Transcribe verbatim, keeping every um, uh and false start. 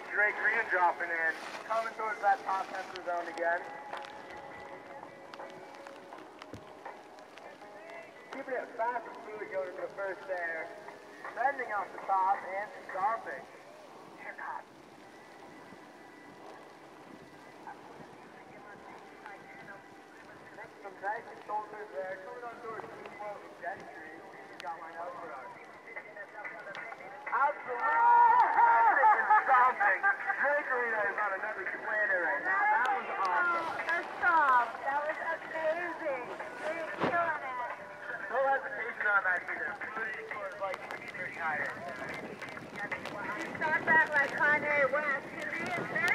is Drake Riina dropping in, coming towards that top center zone again. Keeping it fast and fluid going to the first there. Bending off the top and stopping. Some nice shoulders there, coming on towards Depot and Gentry. He's got my number on. Absolutely! This is something. Drake Riina is on another planet right now. That was awesome. First off, that was amazing. They're killing it. No hesitation on that either. Pushing towards like three thirty higher. You start back like Kanye West.